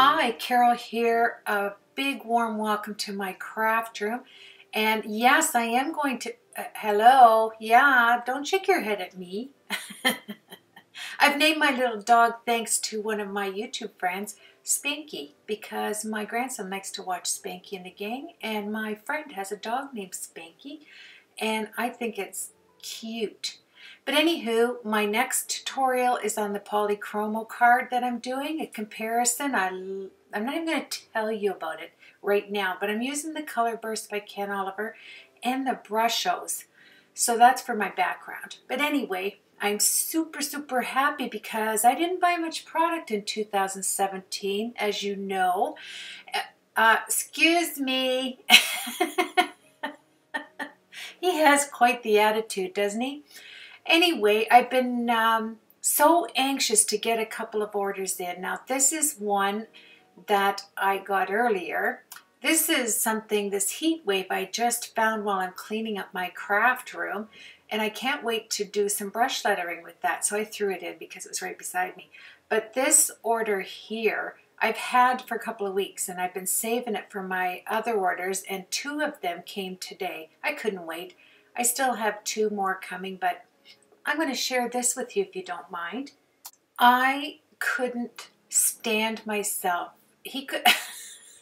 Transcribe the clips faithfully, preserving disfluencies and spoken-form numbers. Hi, Carol here. A big warm welcome to my craft room. And yes, I am going to... Uh, hello. Yeah, don't shake your head at me. I've named my little dog thanks to one of my YouTube friends, Spanky, because my grandson likes to watch Spanky and the Gang, and my friend has a dog named Spanky, and I think it's cute. But anywho, my next tutorial is on the Polychromo card that I'm doing, a comparison. I, I'm not even going to tell you about it right now, but I'm using the Color Burst by Ken Oliver and the Brushos. So that's for my background. But anyway, I'm super, super happy because I didn't buy much product in two thousand seventeen, as you know. Uh, excuse me. He has quite the attitude, doesn't he? Anyway, I've been um, so anxious to get a couple of orders in. Now, this is one that I got earlier. This is something, this heat wave I just found while I'm cleaning up my craft room, and I can't wait to do some brush lettering with that, so I threw it in because it was right beside me. But this order here, I've had for a couple of weeks, and I've been saving it for my other orders, and two of them came today. I couldn't wait. I still have two more coming, but I'm going to share this with you if you don't mind. I couldn't stand myself. He could...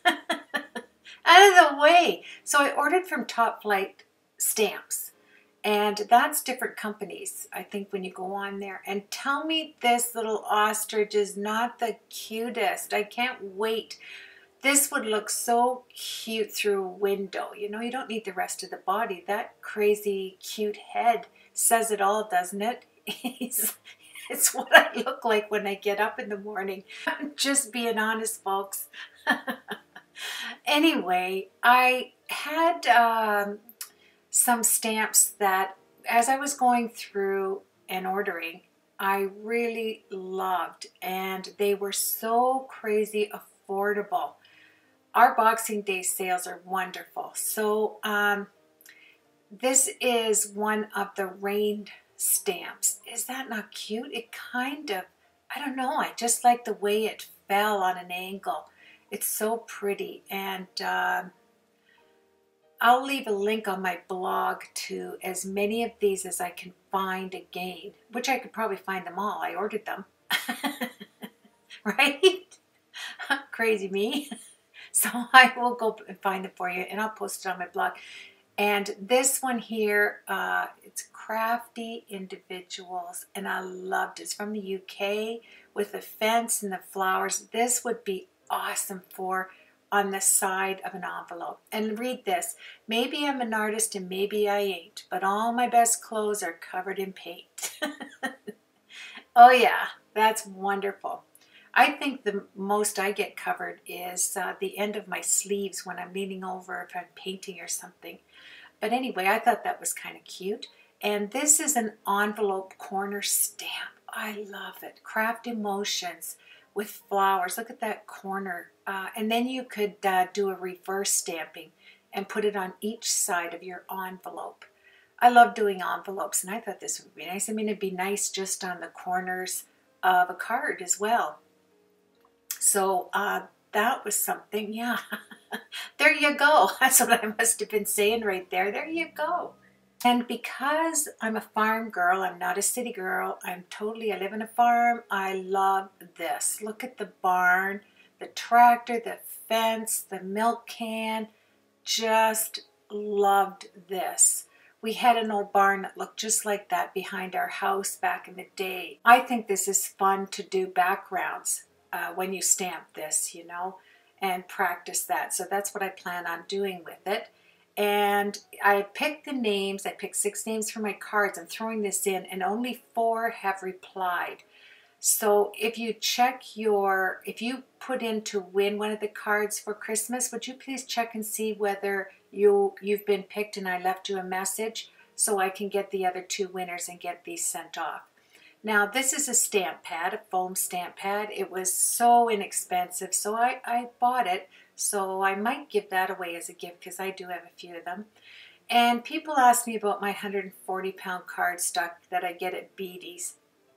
Out of the way! So I ordered from Top Flight Stamps, and that's different companies, I think, when you go on there. And tell me this little ostrich is not the cutest. I can't wait. This would look so cute through a window. You know, you don't need the rest of the body. That crazy cute head says it all, doesn't it? It's what I look like when I get up in the morning. I'm just being honest, folks. Anyway, I had um, some stamps that, as I was going through and ordering, I really loved, and they were so crazy affordable. Our Boxing Day sales are wonderful. So um, this is one of the rain stamps. Is that not cute? It kind of, I don't know, I just like the way it fell on an angle. It's so pretty, and uh, I'll leave a link on my blog to as many of these as I can find again, which I could probably find them all. I ordered them. Right? Crazy me. So I will go and find them for you, and I'll post it on my blog. And this one here, uh, it's Crafty Individuals, and I loved it. It's from the U K with the fence and the flowers. This would be awesome for on the side of an envelope. And read this. Maybe I'm an artist and maybe I ain't, but all my best clothes are covered in paint. Oh yeah, that's wonderful. I think the most I get covered is uh, the end of my sleeves when I'm leaning over if I'm painting or something. But anyway, I thought that was kind of cute. And this is an envelope corner stamp. I love it. Craft Emotions with flowers. Look at that corner. Uh, and then you could uh, do a reverse stamping and put it on each side of your envelope. I love doing envelopes, and I thought this would be nice. I mean, it'd be nice just on the corners of a card as well. So uh, that was something, yeah. There you go. That's what I must have been saying right there. There you go. And because I'm a farm girl, I'm not a city girl, I'm totally, I live on a farm, I love this. Look at the barn, the tractor, the fence, the milk can. Just loved this. We had an old barn that looked just like that behind our house back in the day. I think this is fun to do backgrounds. Uh, when you stamp this, you know, and practice that. So that's what I plan on doing with it. And I picked the names. I picked six names for my cards. I'm throwing this in, and only four have replied. So if you check your, if you put in to win one of the cards for Christmas, would you please check and see whether you, you've been picked and I left you a message so I can get the other two winners and get these sent off. Now, this is a stamp pad, a foam stamp pad. It was so inexpensive, so I, I bought it. So I might give that away as a gift because I do have a few of them. And people ask me about my one hundred forty pound cardstock that I get at Beatty's.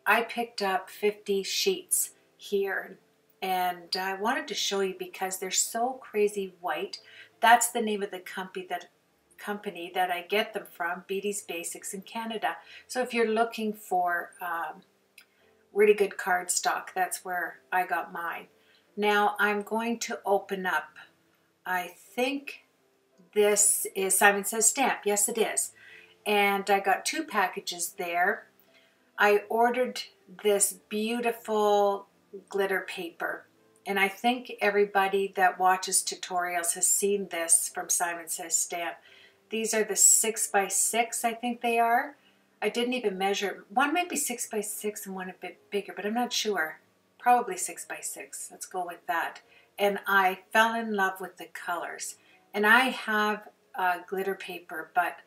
I picked up fifty sheets here and I wanted to show you because they're so crazy white. That's the name of the company that company that I get them from, Beatty's Basics in Canada. So if you're looking for um, really good cardstock, that's where I got mine. Now I'm going to open up, I think this is Simon Says Stamp. Yes, it is. And I got two packages there. I ordered this beautiful glitter paper, and I think everybody that watches tutorials has seen this from Simon Says Stamp. These are the six by six, I think they are. I didn't even measure. One might be six by six and one a bit bigger, but I'm not sure. Probably six by six. Let's go with that. And I fell in love with the colors. And I have uh, glitter paper, but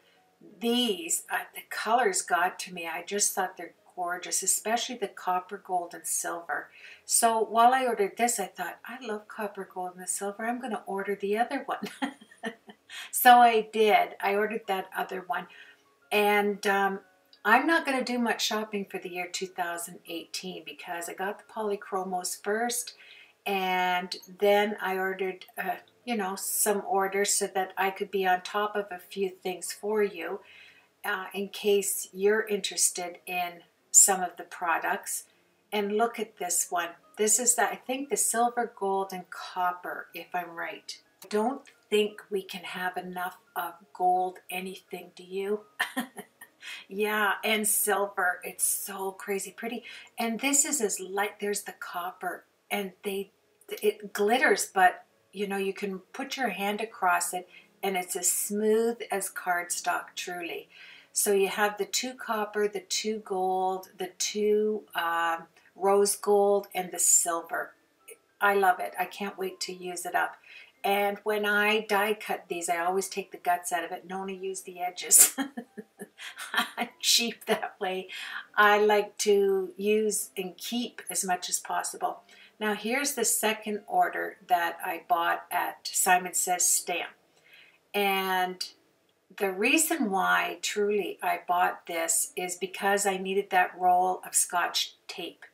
these, uh, the colors got to me. I just thought they're gorgeous, especially the copper, gold, and silver. So while I ordered this, I thought, I love copper, gold, and the silver. I'm going to order the other one. So I did. I ordered that other one. And um, I'm not going to do much shopping for the year two thousand eighteen because I got the Polychromos first. And then I ordered, uh, you know, some orders so that I could be on top of a few things for you uh, in case you're interested in some of the products. And look at this one. This is, the, I think, the silver, gold, and copper, if I'm right. I don't think we can have enough of gold anything, do you? Yeah, and silver. It's so crazy pretty. And this is as light. There's the copper. And they, it glitters, but you know, you can put your hand across it and it's as smooth as cardstock, truly. So you have the two copper, the two gold, the two um, rose gold, and the silver. I love it. I can't wait to use it up. And when I die cut these, I always take the guts out of it and only use the edges. I'm cheap that way. I like to use and keep as much as possible. Now here's the second order that I bought at Simon Says Stamp. And the reason why truly I bought this is because I needed that roll of Scotch tape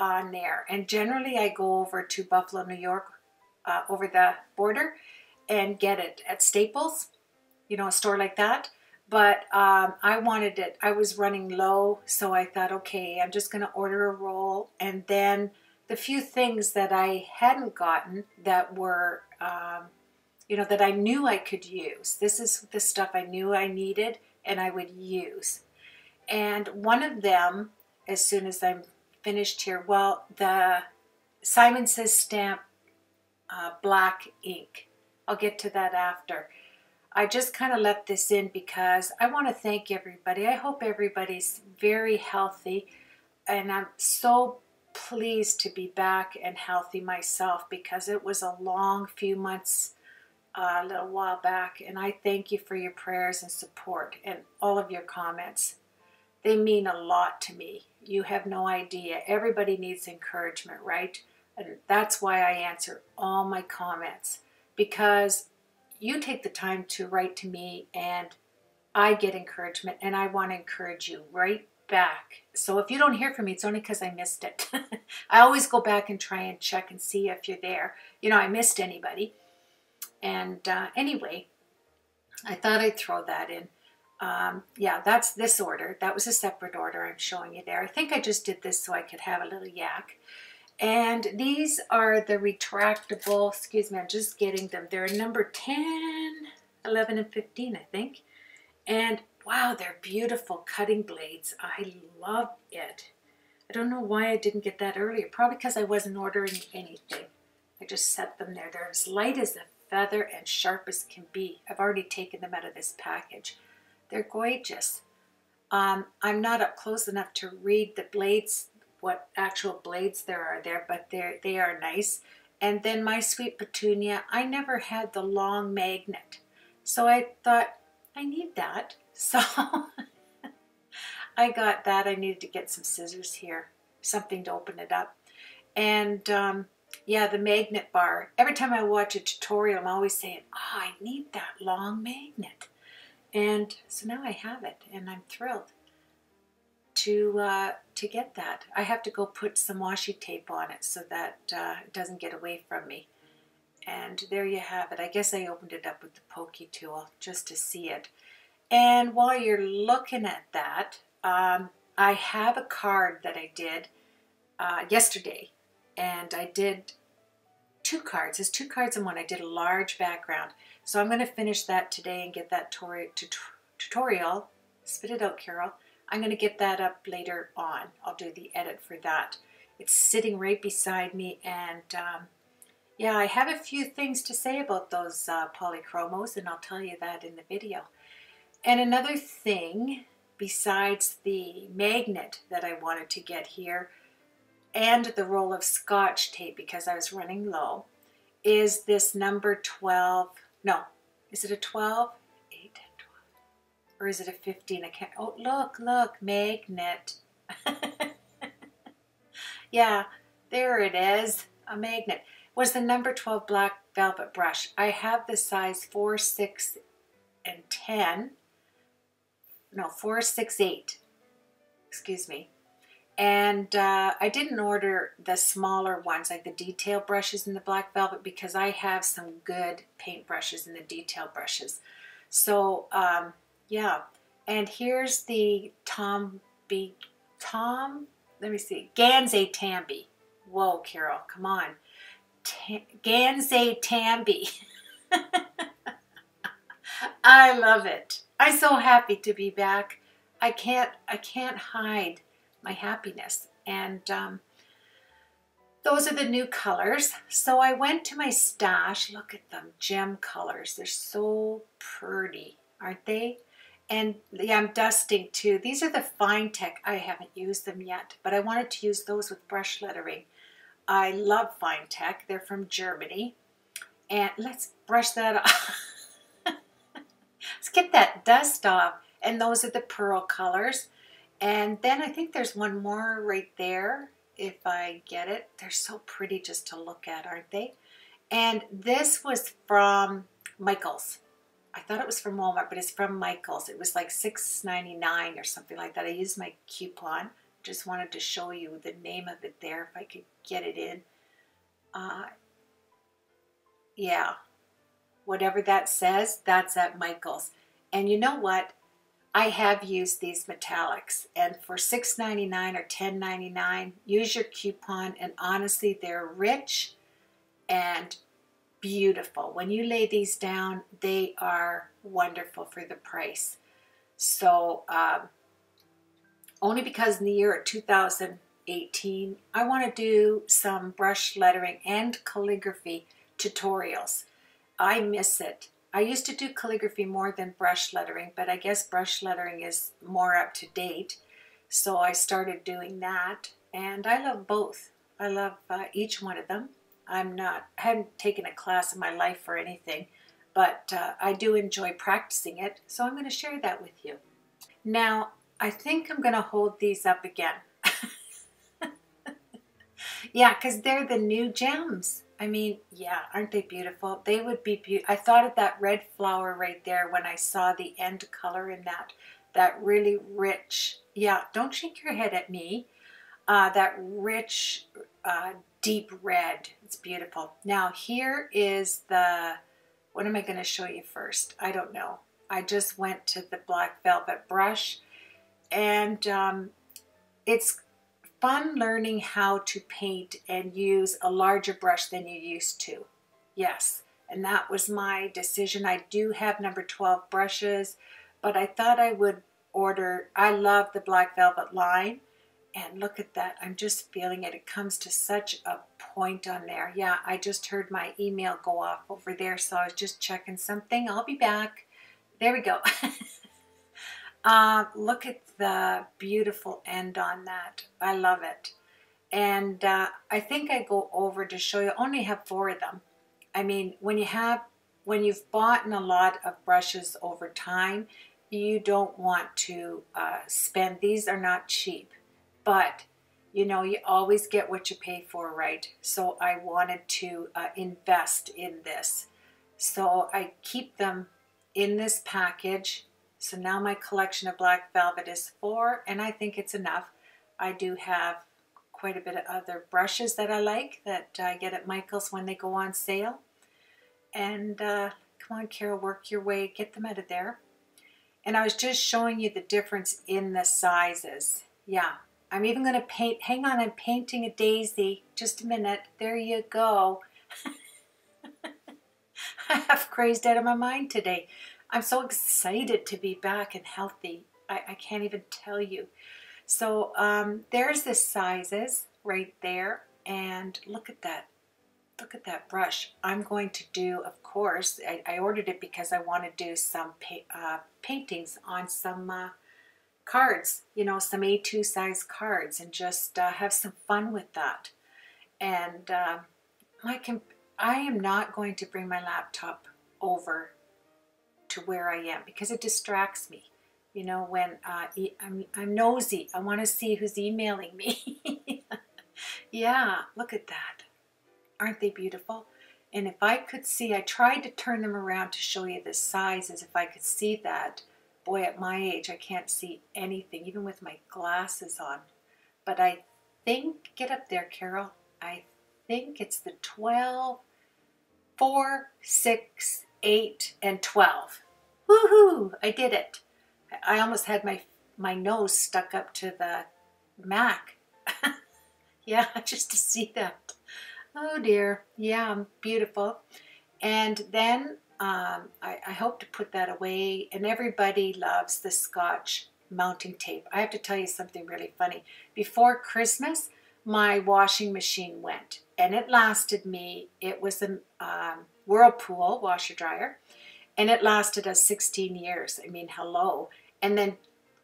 on there. And generally I go over to Buffalo, New York, uh, over the border and get it at Staples, you know, a store like that. But um, I wanted it, I was running low, so I thought, okay, I'm just gonna order a roll. And then the few things that I hadn't gotten that were, um, you know, that I knew I could use. This is the stuff I knew I needed and I would use. And one of them, as soon as I'm finished here, well, the Simon Says Stamp uh, black ink. I'll get to that after. I just kind of left this in because I want to thank everybody. I hope everybody's very healthy, and I'm so pleased to be back and healthy myself because it was a long few months uh, a little while back, and I thank you for your prayers and support and all of your comments. They mean a lot to me. You have no idea. Everybody needs encouragement, right? And that's why I answer all my comments, because you take the time to write to me and I get encouragement, and I want to encourage you right back. So if you don't hear from me, it's only because I missed it. I always go back and try and check and see if you're there. You know, I missed anybody. And uh, anyway, I thought I'd throw that in. Um, yeah, that's this order. That was a separate order I'm showing you there. I think I just did this so I could have a little yak. And these are the retractable, excuse me, I'm just getting them. They're number ten, eleven, and fifteen, I think. And wow, they're beautiful cutting blades. I love it. I don't know why I didn't get that earlier. Probably because I wasn't ordering anything. I just set them there. They're as light as a feather and sharp as can be. I've already taken them out of this package. They're gorgeous. Um, I'm not up close enough to read the blades, what actual blades there are there, but they're, they are nice. And then my sweet petunia, I never had the long magnet. So I thought, I need that. So I got that. I needed to get some scissors here, something to open it up. And um, yeah, the magnet bar. Every time I watch a tutorial, I'm always saying, oh, I need that long magnet. And so now I have it, and I'm thrilled. to uh, to get that. I have to go put some washi tape on it so that uh, it doesn't get away from me. And there you have it. I guess I opened it up with the pokey tool just to see it. And while you're looking at that, um, I have a card that I did uh, yesterday. And I did two cards. There's two cards in one. I did a large background. So I'm going to finish that today and get that tutorial. Spit it out, Carol. I'm going to get that up later on. I'll do the edit for that. It's sitting right beside me, and um, yeah, I have a few things to say about those uh, polychromos, and I'll tell you that in the video. And another thing, besides the magnet that I wanted to get here, and the roll of Scotch tape because I was running low, is this number twelve, no, is it a twelve? Or is it a fifteen? I can't, oh, look, look, magnet. Yeah, there it is, a magnet. Was the number twelve Black Velvet brush. I have the size four, six, and ten. No, four, six, eight. Excuse me. And uh, I didn't order the smaller ones, like the detail brushes in the Black Velvet, because I have some good paint brushes in the detail brushes. So, um... yeah, and here's the Tom B. Tom, let me see, Gansai Tambi. Whoa, Carol, come on. Ta Gansai Tambi. I love it. I'm so happy to be back. I can't, I can't hide my happiness. And um, those are the new colors. So I went to my stash. Look at them, gem colors. They're so pretty, aren't they? And yeah, I'm dusting too. These are the Fine Tech. I haven't used them yet, but I wanted to use those with brush lettering. I love Fine Tech. They're from Germany. And let's brush that off. Let's get that dust off. And those are the pearl colors. And then I think there's one more right there, if I get it. They're so pretty just to look at, aren't they? And this was from Michaels. I thought it was from Walmart, but it's from Michaels. It was like six ninety-nine or something like that. I used my coupon. Just wanted to show you the name of it there, if I could get it in. Uh, yeah, whatever that says, that's at Michaels. And you know what? I have used these metallics. And for six ninety-nine or ten ninety-nine, use your coupon. And honestly, they're rich and beautiful. When you lay these down, they are wonderful for the price. So um, only because in the year of two thousand eighteen, I want to do some brush lettering and calligraphy tutorials. I miss it. I used to do calligraphy more than brush lettering, but I guess brush lettering is more up to date. So I started doing that, and I love both. I love uh, each one of them. I'm not, I haven't taken a class in my life or anything, but uh, I do enjoy practicing it, so I'm going to share that with you. Now, I think I'm going to hold these up again. Yeah, because they're the new gems. I mean, yeah, aren't they beautiful? They would be beautiful. I thought of that red flower right there when I saw the end color in that, that really rich, yeah, don't shake your head at me, uh, that rich, uh, deep red. It's beautiful. Now here is the, what am I going to show you first? I don't know. I just went to the Black Velvet brush, and um, it's fun learning how to paint and use a larger brush than you used to. Yes, and that was my decision. I do have number twelve brushes, but I thought I would order, I love the Black Velvet line. And look at that. I'm just feeling it. It comes to such a point on there. Yeah, I just heard my email go off over there, so I was just checking something. I'll be back. There we go. uh, look at the beautiful end on that. I love it. And uh, I think I go over to show you. I only have four of them. I mean, when, you have, when you've bought a lot of brushes over time, you don't want to uh, spend. These are not cheap. But, you know, you always get what you pay for, right? So I wanted to uh, invest in this. So I keep them in this package So now my collection of black velvet is four, and I think it's enough. I do have quite a bit of other brushes that I like that I get at Michael's when they go on sale. And uh, come on, Carol, work your way, get them out of there. And I was just showing you the difference in the sizes. Yeah, I'm even going to paint. Hang on, I'm painting a daisy. Just a minute. There you go. I have crazed out of my mind today. I'm so excited to be back and healthy. I, I can't even tell you. So um, there's the sizes right there. And look at that. Look at that brush. I'm going to do, of course, I, I ordered it because I want to do some pa uh, paintings on some uh, cards, you know, some A two size cards, and just uh, have some fun with that. And uh, my comp I am not going to bring my laptop over to where I am because it distracts me. You know, when uh, e I'm, I'm nosy, I want to see who's emailing me. Yeah, look at that. Aren't they beautiful? And if I could see, I tried to turn them around to show you the sizes. If I could see that, boy, at my age, I can't see anything, even with my glasses on. But I think, get up there, Carol. I think it's the twelve, four, six, eight, and twelve. Woohoo! I did it. I almost had my, my nose stuck up to the Mac. Yeah, just to see that. Oh dear, yeah, beautiful. And then um, I, I hope to put that away. And everybody loves the Scotch mounting tape. I have to tell you something really funny. Before Christmas, my washing machine went, and it lasted me. It was a um, Whirlpool washer dryer, and it lasted us sixteen years. I mean, hello. And then a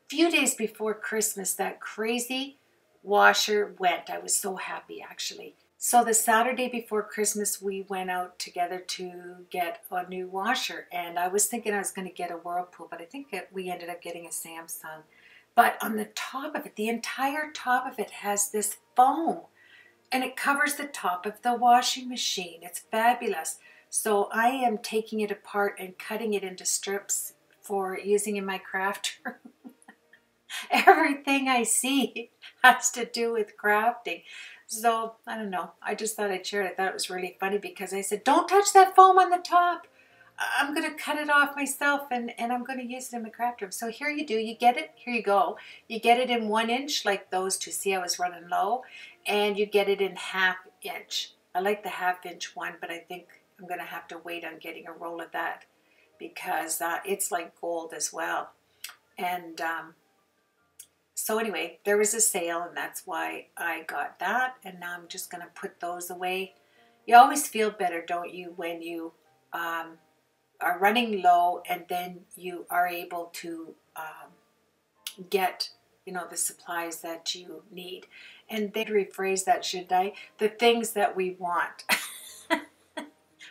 few days before Christmas, that crazy washer went. I was so happy, actually. So the Saturday before Christmas, we went out together to get a new washer. And I was thinking I was going to get a Whirlpool, but I think that we ended up getting a Samsung. But on the top of it, the entire top of it has this foam. And it covers the top of the washing machine. It's fabulous. So I am taking it apart and cutting it into strips for using in my craft room. Everything I see has to do with crafting. So, I don't know, I just thought I'd share it. I thought it was really funny because I said, don't touch that foam on the top. I'm going to cut it off myself, and, and I'm going to use it in my craft room. So here you do, you get it, here you go. You get it in one inch like those two. See, I was running low. And you get it in half inch. I like the half inch one, but I think I'm going to have to wait on getting a roll of that because uh, it's like gold as well. And um, so anyway, there was a sale, and that's why I got that. And now I'm just going to put those away. You always feel better, don't you, when you um, are running low, and then you are able to um, get, you know, the supplies that you need. And they'd rephrase that, shouldn't I? The things that we want.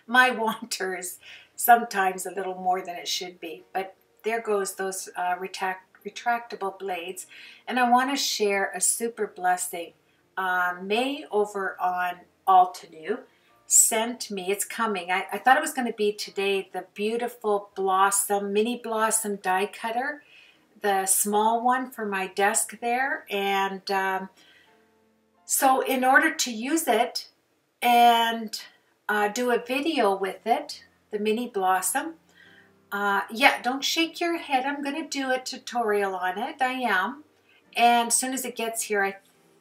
My wanter is sometimes a little more than it should be. But there goes those uh, retract retractable blades. And I want to share a super blessing. Uh, May over on Altenew sent me, it's coming, I, I thought it was going to be today, the beautiful blossom, mini blossom die cutter, the small one for my desk there. And um, so in order to use it and uh, do a video with it, the mini blossom, Uh, yeah, don't shake your head. I'm going to do a tutorial on it. I am. And as soon as it gets here, I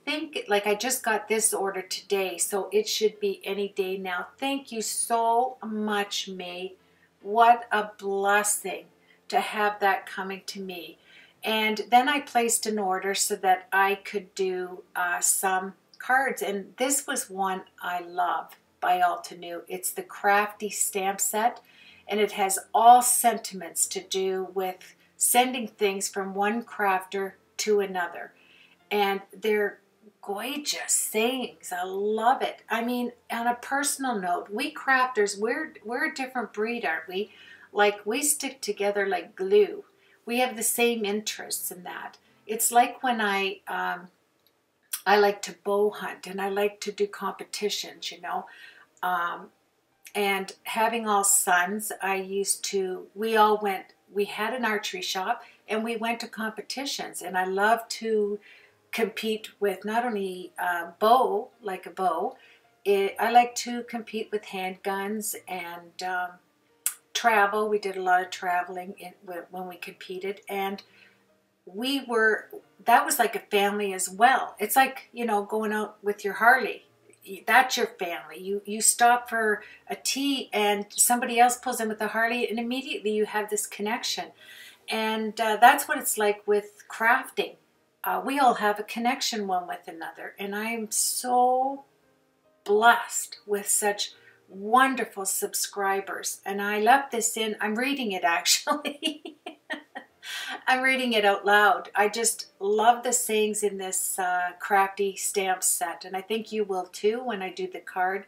think, like, I just got this order today, so it should be any day now. Thank you so much, May. What a blessing to have that coming to me. And then I placed an order so that I could do uh, some cards. And this was one I love by Altenew. It's the Crafty Stamp Set. And it has all sentiments to do with sending things from one crafter to another. And they're gorgeous things. I love it. I mean, on a personal note, we crafters, we're, we're a different breed, aren't we? Like, we stick together like glue. We have the same interests in that. It's like when I, um, I like to bow hunt, and I like to do competitions, you know. Um, And having all sons, I used to, we all went we had an archery shop, and we went to competitions, and I love to compete with not only uh, bow, like a bow, it, I like to compete with handguns and um, travel. We did a lot of traveling in, when we competed, and we were, that was like a family as well. It's like, you know, going out with your Harley. That's your family. You you stop for a tea and somebody else pulls in with a Harley, and immediately you have this connection. And uh, that's what it's like with crafting. Uh, we all have a connection one with another. And I'm so blessed with such wonderful subscribers. And I left this in. I'm reading it actually. I'm reading it out loud. I just love the sayings in this uh, Crafty stamp set, and I think you will too when I do the card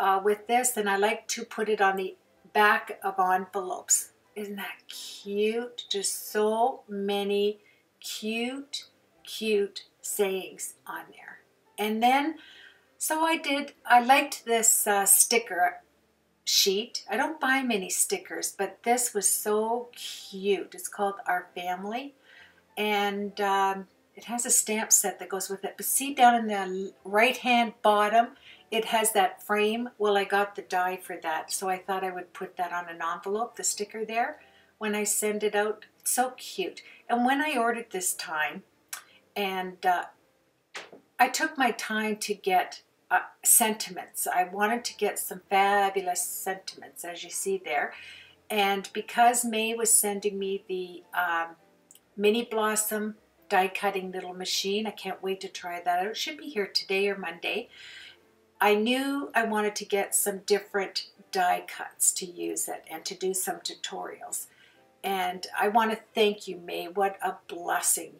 uh, with this. And I like to put it on the back of envelopes. Isn't that cute? Just so many cute, cute sayings on there. And then, so I did, I liked this uh, sticker sheet. I don't buy many stickers, but this was so cute. It's called Our Family, and um, it has a stamp set that goes with it. But see down in the right hand bottom, it has that frame. Well, I got the die for that, so I thought I would put that on an envelope, the sticker there, when I send it out. It's so cute. And when I ordered this time, and uh, I took my time to get Uh, sentiments. I wanted to get some fabulous sentiments, as you see there. And because May was sending me the um, Mini Blossom die cutting little machine, I can't wait to try that out. It should be here today or Monday. I knew I wanted to get some different die cuts to use it and to do some tutorials. And I want to thank you, May. What a blessing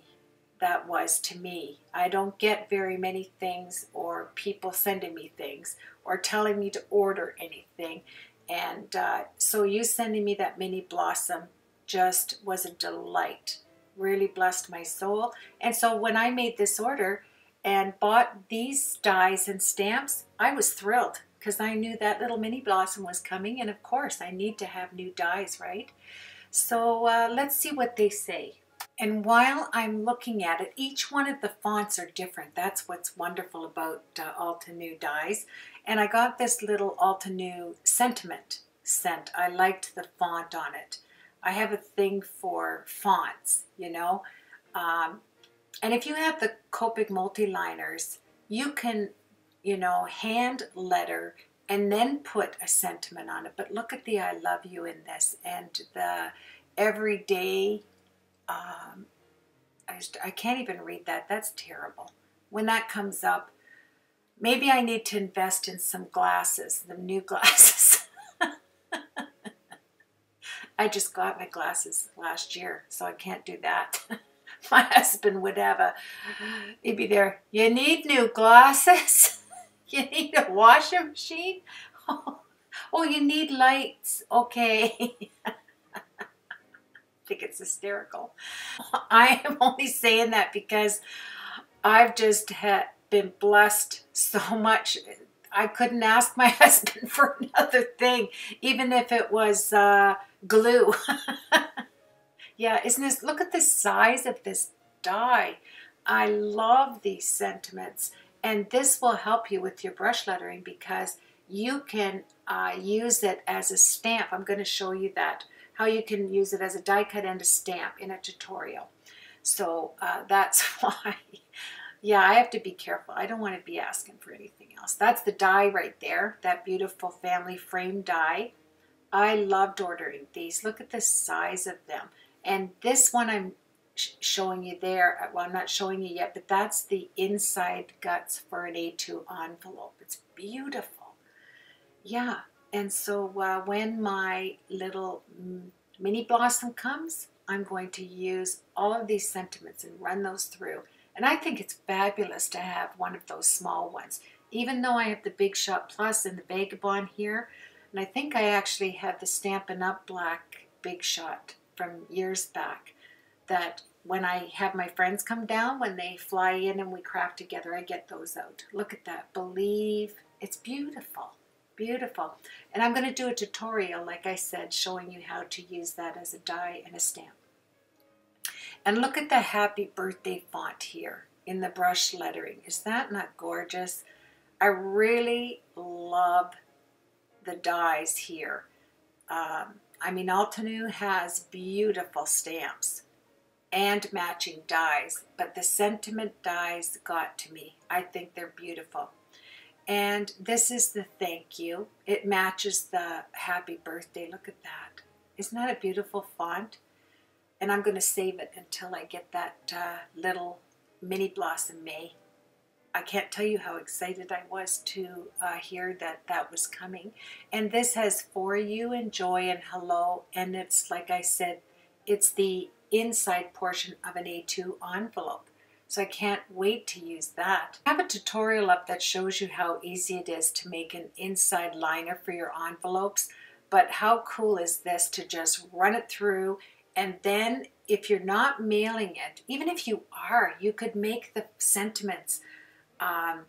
that was to me. I don't get very many things, or people sending me things, or telling me to order anything. And uh, so you sending me that Mini Blossom just was a delight. Really blessed my soul. And so when I made this order and bought these dies and stamps, I was thrilled, because I knew that little Mini Blossom was coming, and of course I need to have new dies, right? So uh, let's see what they say. And while I'm looking at it, each one of the fonts are different. That's what's wonderful about uh, Altenew dies. And I got this little Altenew sentiment scent. I liked the font on it. I have a thing for fonts, you know. Um, and if you have the Copic multiliners, you can, you know, hand letter and then put a sentiment on it. But look at the I love you in this, and the everyday. Um, I, just, I can't even read that. That's terrible. When that comes up, maybe I need to invest in some glasses, the new glasses. I just got my glasses last year, so I can't do that. My husband would have a, he'd be there, you need new glasses? You need a washing machine? Oh, oh, you need lights. Okay. I think it's hysterical. I am only saying that because I've just had been blessed so much. I couldn't ask my husband for another thing, even if it was uh, glue. Yeah, isn't this, look at the size of this die. I love these sentiments, and this will help you with your brush lettering, because you can uh, use it as a stamp. I'm going to show you that, how you can use it as a die cut and a stamp in a tutorial. So uh, that's why, yeah, I have to be careful. I don't want to be asking for anything else. That's the die right there, that beautiful family frame die. I loved ordering these. Look at the size of them. And this one I'm sh showing you there, well, I'm not showing you yet, but that's the inside guts for an A two envelope. It's beautiful. Yeah. And so uh, when my little Mini Blossom comes, I'm going to use all of these sentiments and run those through. And I think it's fabulous to have one of those small ones. Even though I have the Big Shot Plus and the Vagabond here, and I think I actually have the Stampin' Up! Black Big Shot from years back, that when I have my friends come down, when they fly in and we craft together, I get those out. Look at that. Believe. It's beautiful. beautiful. And I'm going to do a tutorial, like I said, showing you how to use that as a die and a stamp. And look at the happy birthday font here in the brush lettering. Is that not gorgeous? I really love the dies here. Um, I mean, Altenew has beautiful stamps and matching dies, but the sentiment dies got to me. I think they're beautiful. And this is the thank you. It matches the happy birthday. Look at that. Isn't that a beautiful font? And I'm going to save it until I get that uh, little mini blossom May. I can't tell you how excited I was to uh, hear that that was coming. And this has for you, enjoy, and hello. And it's, like I said, it's the inside portion of an A two envelope. So I can't wait to use that. I have a tutorial up that shows you how easy it is to make an inside liner for your envelopes. But how cool is this to just run it through? And then if you're not mailing it, even if you are, you could make the sentiments um,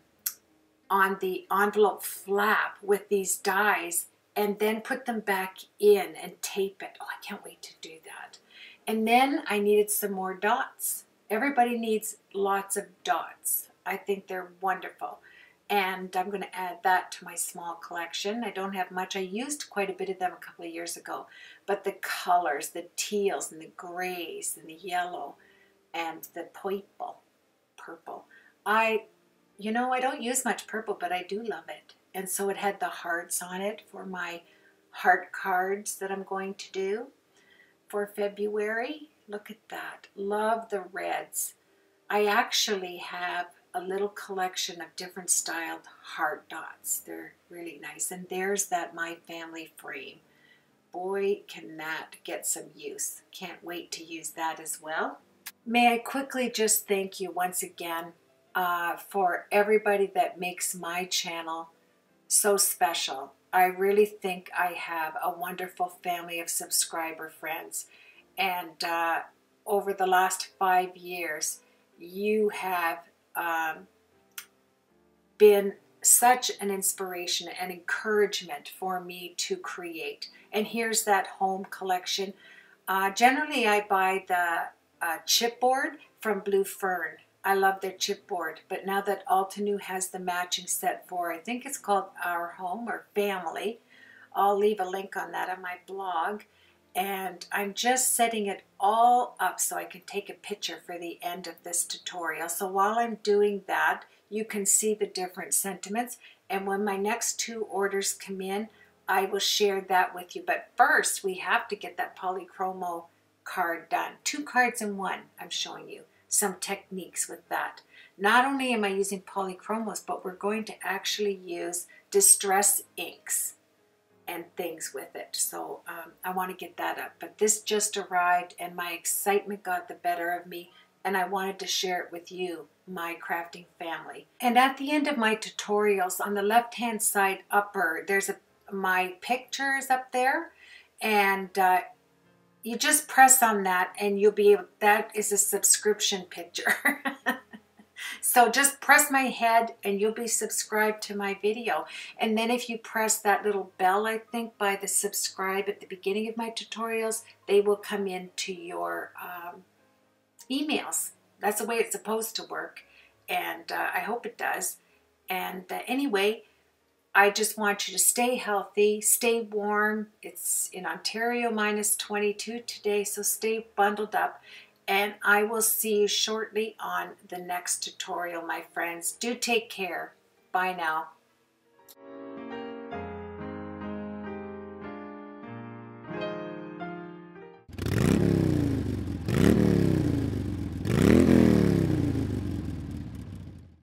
on the envelope flap with these dies and then put them back in and tape it. Oh, I can't wait to do that. And then I needed some more dots. Everybody needs lots of dots. I think they're wonderful. And I'm going to add that to my small collection. I don't have much. I used quite a bit of them a couple of years ago. But the colors, the teals and the grays and the yellow and the purple, purple. I, you know, I don't use much purple, but I do love it. And so it had the hearts on it for my heart cards that I'm going to do for February. Look at that. Love the reds. I actually have a little collection of different styled heart dots. They're really nice. And there's that My Family frame. Boy, can that get some use. Can't wait to use that as well. May I quickly just thank you once again uh, for everybody that makes my channel so special. I really think I have a wonderful family of subscriber friends. And uh, over the last five years, you have Um, been such an inspiration and encouragement for me to create. And here's that home collection. Uh, generally, I buy the uh, chipboard from Blue Fern. I love their chipboard, but now that Altenew has the matching set for, I think it's called Our Home or Family, I'll leave a link on that on my blog. And I'm just setting it all up so I can take a picture for the end of this tutorial. So while I'm doing that, you can see the different sentiments. And when my next two orders come in, I will share that with you. But first, we have to get that Polychromo card done. Two cards in one, I'm showing you some techniques with that. Not only am I using polychromos, but we're going to actually use distress inks and things with it. So um, I want to get that up. But this just arrived and my excitement got the better of me, and I wanted to share it with you, my crafting family. And at the end of my tutorials, on the left hand side upper, there's a, my pictures up there, and uh, you just press on that and you'll be able, that is a subscription picture. So just press my head and you'll be subscribed to my video. And then if you press that little bell, I think, by the subscribe at the beginning of my tutorials, they will come into your um, emails. That's the way it's supposed to work. And uh, I hope it does. And uh, anyway, I just want you to stay healthy, stay warm. It's in Ontario minus twenty-two today, so stay bundled up. And I will see you shortly on the next tutorial, my friends. Do take care. Bye now.